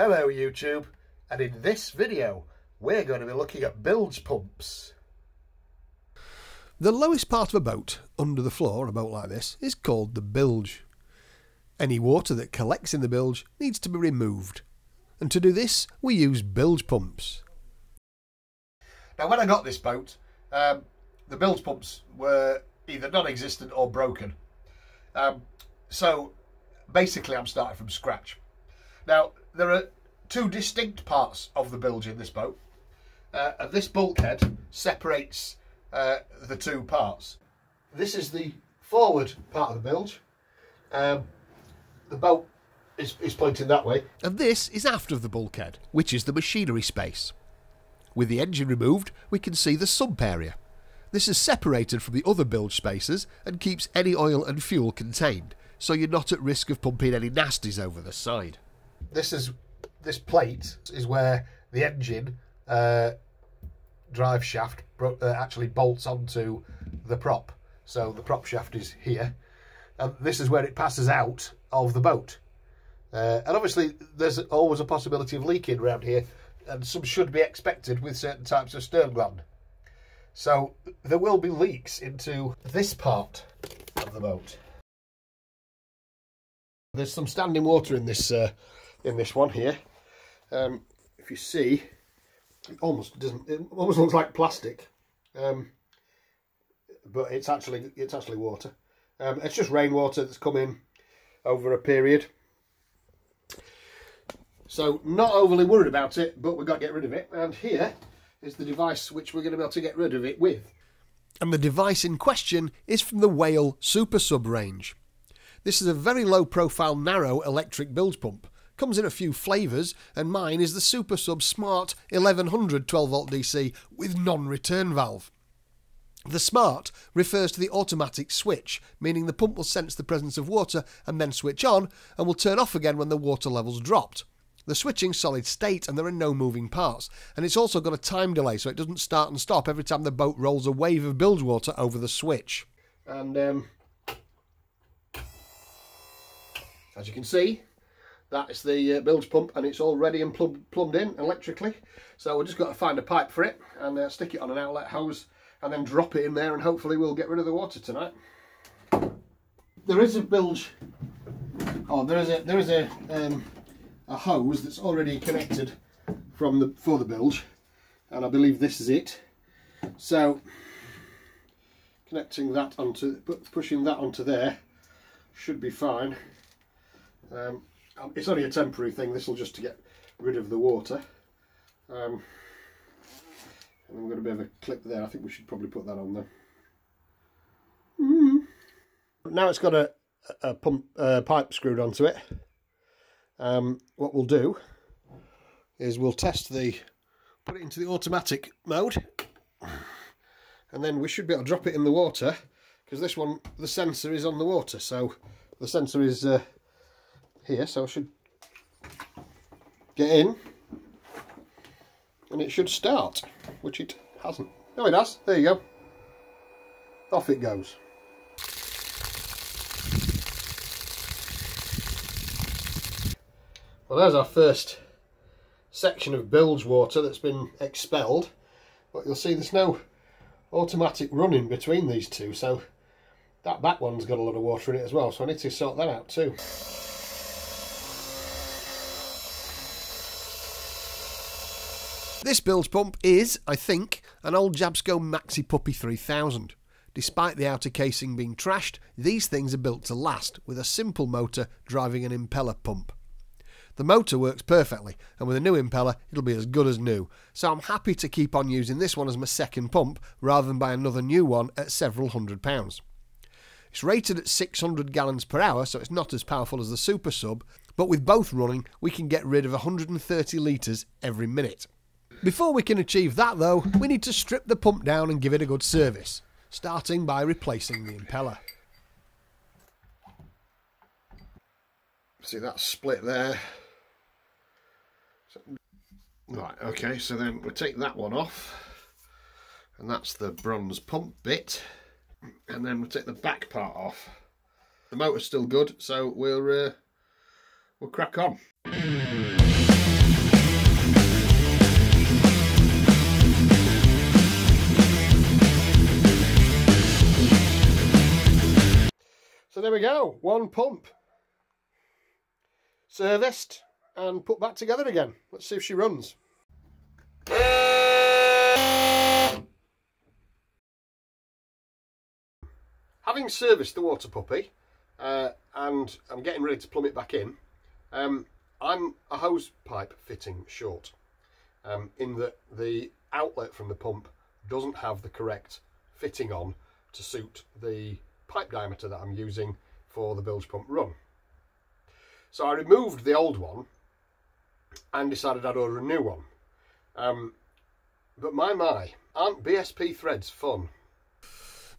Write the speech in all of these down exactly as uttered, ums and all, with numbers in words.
Hello YouTube, and in this video we're going to be looking at bilge pumps. The lowest part of a boat, under the floor, a boat like this, is called the bilge. Any water that collects in the bilge needs to be removed, and to do this we use bilge pumps. Now when I got this boat, um, the bilge pumps were either non-existent or broken, um, so basically I'm starting from scratch. Now there are two distinct parts of the bilge in this boat, uh, and this bulkhead separates uh, the two parts. This is the forward part of the bilge. Um, the boat is, is pointing that way. And this is aft of the bulkhead, which is the machinery space. With the engine removed, we can see the sump area. This is separated from the other bilge spaces and keeps any oil and fuel contained, so you're not at risk of pumping any nasties over the side. This is this plate is where the engine uh, drive shaft uh, actually bolts onto the prop. So the prop shaft is here, and this is where it passes out of the boat. Uh, and obviously, there's always a possibility of leaking around here, and some should be expected with certain types of stern gland. So there will be leaks into this part of the boat. There's some standing water in this. Uh, in this one here, um, if you see, it almost doesn't, it almost looks like plastic, um, but it's actually it's actually water. Um, it's just rainwater that's come in over a period, so not overly worried about it, but we've got to get rid of it. And here is the device which we're going to be able to get rid of it with, and the device in question is from the Whale Super Sub range. This is a very low profile narrow electric bilge pump. Comes in a few flavours, and mine is the SuperSub Smart eleven hundred twelve volt D C with non-return valve. The Smart refers to the automatic switch, meaning the pump will sense the presence of water and then switch on, and will turn off again when the water level's dropped. The switching's solid state and there are no moving parts, and it's also got a time delay so it doesn't start and stop every time the boat rolls a wave of bilge water over the switch. And um, as you can see, that's the uh, bilge pump, and it's all ready and plumb, plumbed in electrically. So we've just got to find a pipe for it and uh, stick it on an outlet hose and then drop it in there, and hopefully we'll get rid of the water tonight. There is a bilge, oh, there is a there is a um, a hose that's already connected from the for the bilge, and I believe this is it. So connecting that onto, pushing that onto there should be fine. Um, It's only a temporary thing, this will just to get rid of the water. Um, and I'm going to be able to clip there, I think we should probably put that on there. Mm. Now it's got a, a pump uh, pipe screwed onto it. Um, what we'll do is we'll test the, put it into the automatic mode, and then we should be able to drop it in the water, because this one, the sensor is on the water, so the sensor is... Uh, here, so I should get in and it should start, which it hasn't. No, it has. There you go, off it goes. Well, there's our first section of bilge water that's been expelled, but you'll see there's no automatic running between these two, so that back one's got a lot of water in it as well, so I need to sort that out too. This bilge pump is, I think, an old Jabsco Maxi Puppy three thousand. Despite the outer casing being trashed, these things are built to last, with a simple motor driving an impeller pump. The motor works perfectly, and with a new impeller, it'll be as good as new, so I'm happy to keep on using this one as my second pump, rather than buy another new one at several hundred pounds. It's rated at six hundred gallons per hour, so it's not as powerful as the Super Sub, but with both running, we can get rid of one hundred thirty litres every minute. Before we can achieve that though, we need to strip the pump down and give it a good service, starting by replacing the impeller. See that split there? Right, okay, so then we'll take that one off, and that's the bronze pump bit, and then we'll take the back part off. The motor's still good, so we'll, uh, we'll crack on. So there we go, one pump serviced and put back together again. Let's see if she runs. Having serviced the water puppy, uh, and I'm getting ready to plumb it back in, um, I'm a hose pipe fitting short, um, in that the outlet from the pump doesn't have the correct fitting on to suit the pipe diameter that I'm using for the bilge pump run. So I removed the old one and decided I'd order a new one. Um, but my my, aren't B S P threads fun?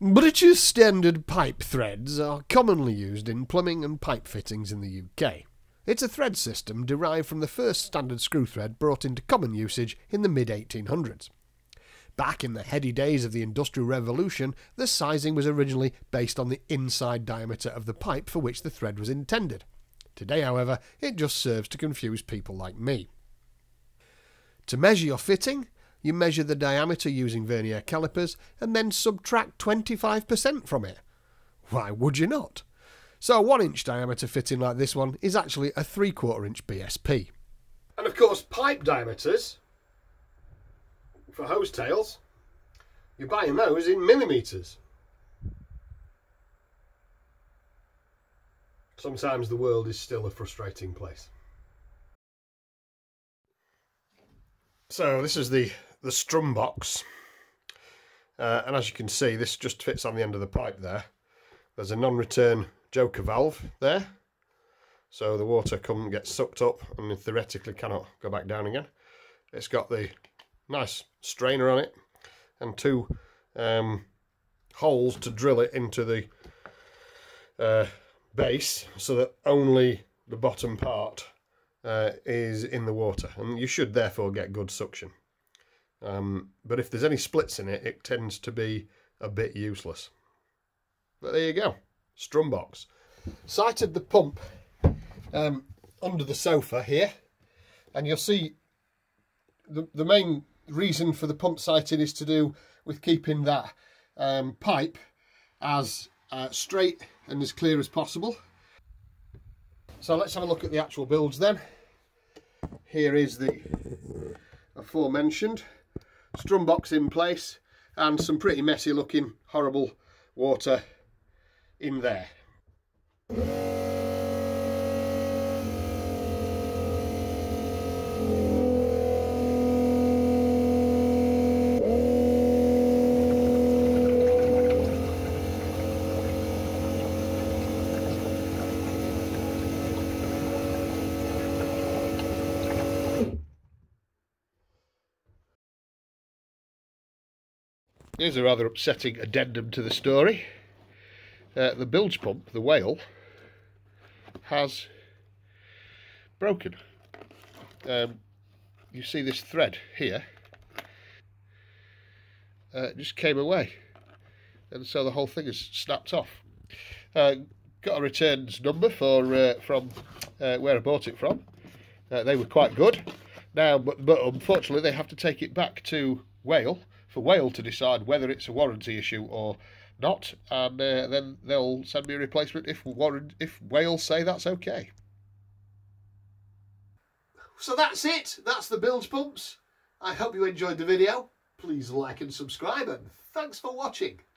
British standard pipe threads are commonly used in plumbing and pipe fittings in the U K. It's a thread system derived from the first standard screw thread brought into common usage in the mid eighteen hundreds. Back in the heady days of the Industrial Revolution, the sizing was originally based on the inside diameter of the pipe for which the thread was intended. Today, however, it just serves to confuse people like me. To measure your fitting, you measure the diameter using vernier calipers and then subtract twenty-five percent from it. Why would you not? So a one inch diameter fitting like this one is actually a three quarter inch B S P. And of course, pipe diameters for hose tails, you're buying those in millimetres. Sometimes the world is still a frustrating place. So this is the, the strum box, uh, and as you can see, this just fits on the end of the pipe there. There's a non-return joker valve there, so the water come gets sucked up and theoretically cannot go back down again. It's got the nice strainer on it and two um, holes to drill it into the uh, base so that only the bottom part Uh, is in the water, and you should therefore get good suction, um, but if there's any splits in it, it tends to be a bit useless. But there you go, strum box. Sighted the pump um, under the sofa here, and you'll see the, the main reason for the pump sighting is to do with keeping that um, pipe as uh, straight and as clear as possible. So let's have a look at the actual builds then. Here is the aforementioned strum box in place and some pretty messy looking horrible water in there. Here's a rather upsetting addendum to the story. Uh, the bilge pump, the Whale, has broken. Um, you see this thread here, uh, it just came away, and so the whole thing is snapped off. Uh, got a returns number for uh, from uh, where I bought it from. Uh, they were quite good. Now, but, but unfortunately, they have to take it back to Whale, for Whale to decide whether it's a warranty issue or not, and uh, then they'll send me a replacement if warrant if Whale say that's okay. So that's it, that's the bilge pumps. I hope you enjoyed the video. Please like and subscribe, and thanks for watching.